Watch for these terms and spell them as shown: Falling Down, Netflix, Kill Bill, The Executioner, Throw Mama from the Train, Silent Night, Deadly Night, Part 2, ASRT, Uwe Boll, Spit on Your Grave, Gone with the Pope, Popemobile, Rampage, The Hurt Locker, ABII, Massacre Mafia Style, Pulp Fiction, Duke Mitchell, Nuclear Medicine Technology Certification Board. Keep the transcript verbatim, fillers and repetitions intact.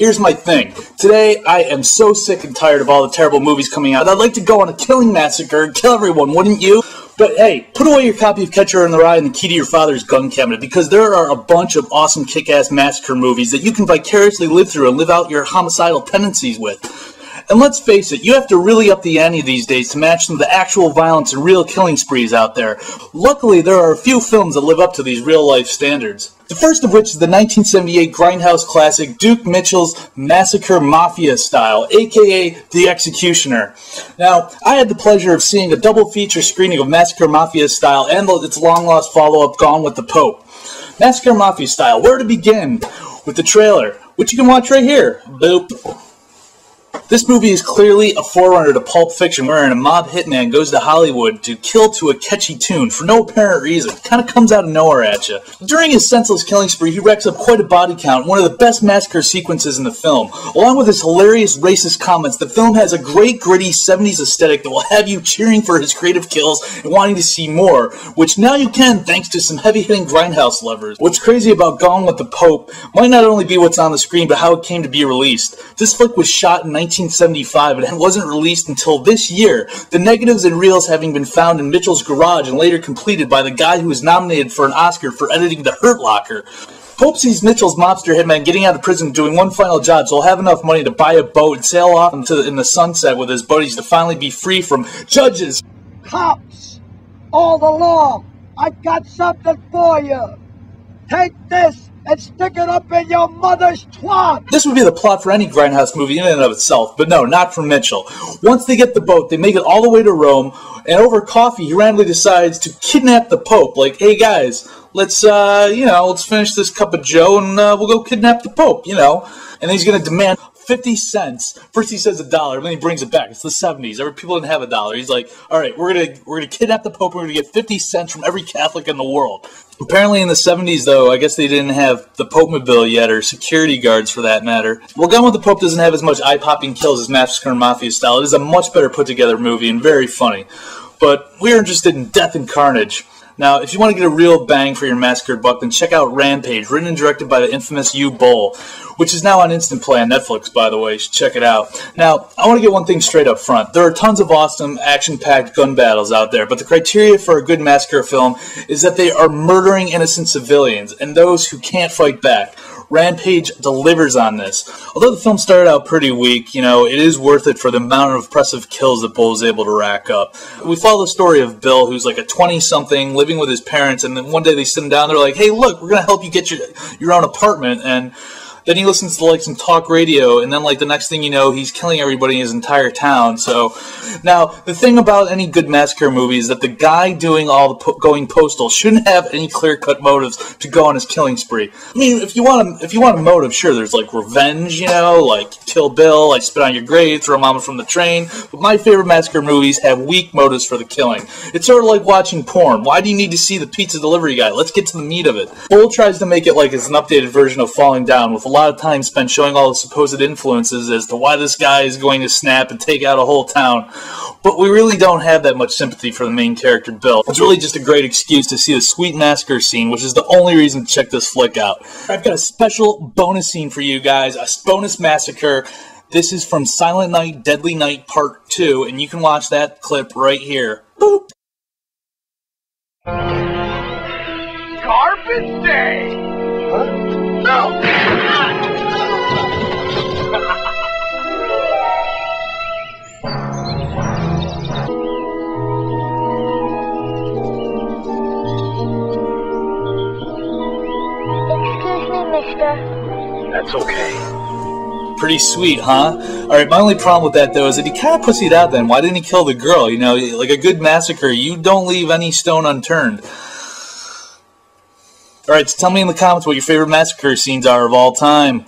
Here's my thing. Today, I am so sick and tired of all the terrible movies coming out. I'd like to go on a killing massacre and kill everyone, wouldn't you? But hey, put away your copy of Catcher in the Rye and the key to your father's gun cabinet, because there are a bunch of awesome kick-ass massacre movies that you can vicariously live through and live out your homicidal tendencies with. And let's face it, you have to really up the ante these days to match some of the actual violence and real killing sprees out there. Luckily, there are a few films that live up to these real-life standards. The first of which is the nineteen seventy-eight Grindhouse classic Duke Mitchell's Massacre Mafia Style, aka The Executioner. Now, I had the pleasure of seeing a double feature screening of Massacre Mafia Style and its long-lost follow-up Gone with the Pope. Massacre Mafia Style, where to begin? With the trailer, which you can watch right here. Boop. This movie is clearly a forerunner to Pulp Fiction, wherein a mob hitman goes to Hollywood to kill to a catchy tune for no apparent reason. Kind of comes out of nowhere at you. During his senseless killing spree, he racks up quite a body count, one of the best massacre sequences in the film. Along with his hilarious racist comments, the film has a great gritty seventies aesthetic that will have you cheering for his creative kills and wanting to see more, which now you can thanks to some heavy-hitting Grindhouse lovers. What's crazy about Gone with the Pope might not only be what's on the screen, but how it came to be released. This flick was shot in nineteen seventy-five and wasn't released until this year, the negatives and reels having been found in Mitchell's garage and later completed by the guy who was nominated for an Oscar for editing The Hurt Locker. Pope sees Mitchell's mobster hitman getting out of prison doing one final job, so he'll have enough money to buy a boat and sail off into the, in the sunset with his buddies to finally be free from judges, cops, all the law. I've got something for you. Take this and stick it up in your mother's twat! This would be the plot for any Grindhouse movie in and of itself, but no, not for Mitchell. Once they get the boat, they make it all the way to Rome, and over coffee, he randomly decides to kidnap the Pope, like, hey guys, let's, uh, you know, let's finish this cup of joe, and uh, we'll go kidnap the Pope, you know? And he's gonna demand fifty cents. First he says a dollar, then he brings it back. It's the seventies. Every people didn't have a dollar. He's like, all right, we're gonna we're gonna kidnap the Pope. We're gonna get fifty cents from every Catholic in the world. Apparently in the seventies, though, I guess they didn't have the Popemobile yet, or security guards for that matter. Well, Gone with the Pope doesn't have as much eye-popping kills as Massacre Mafia Style. It is a much better put-together movie and very funny. But we're interested in death and carnage. Now, if you want to get a real bang for your massacred buck, then check out Rampage, written and directed by the infamous Uwe Boll, which is now on Instant Play on Netflix, by the way. You should check it out. Now, I want to get one thing straight up front. There are tons of awesome, action-packed gun battles out there, but the criteria for a good massacre film is that they are murdering innocent civilians and those who can't fight back. Rampage delivers on this. Although the film started out pretty weak, you know, it is worth it for the amount of oppressive kills that Boll is able to rack up. We follow the story of Bill, who's like a twenty-something, living with his parents, and then one day they sit him down, they're like, hey, look, we're going to help you get your, your own apartment, and then he listens to, like, some talk radio, and then, like, the next thing you know, he's killing everybody in his entire town. So, now, the thing about any good massacre movie is that the guy doing all the po going postal shouldn't have any clear-cut motives to go on his killing spree. I mean, if you want a, if you want a motive, sure, there's, like, revenge, you know, like, Kill Bill, like, Spit on Your Grave, Throw Mama from the Train, but my favorite massacre movies have weak motives for the killing. It's sort of like watching porn. Why do you need to see the pizza delivery guy? Let's get to the meat of it. Boll tries to make it like it's an updated version of Falling Down, with a lot of time spent showing all the supposed influences as to why this guy is going to snap and take out a whole town. But we really don't have that much sympathy for the main character, Bill. It's really just a great excuse to see the sweet massacre scene, which is the only reason to check this flick out. I've got a special bonus scene for you guys, a bonus massacre. This is from Silent Night, Deadly Night, Part two, and you can watch that clip right here. Boop! Carpet Day! Huh? No! That's okay. Pretty sweet, huh? Alright, my only problem with that, though, is that he kind of pussied out then. Why didn't he kill the girl? You know, like a good massacre, you don't leave any stone unturned. Alright, so tell me in the comments what your favorite massacre scenes are of all time.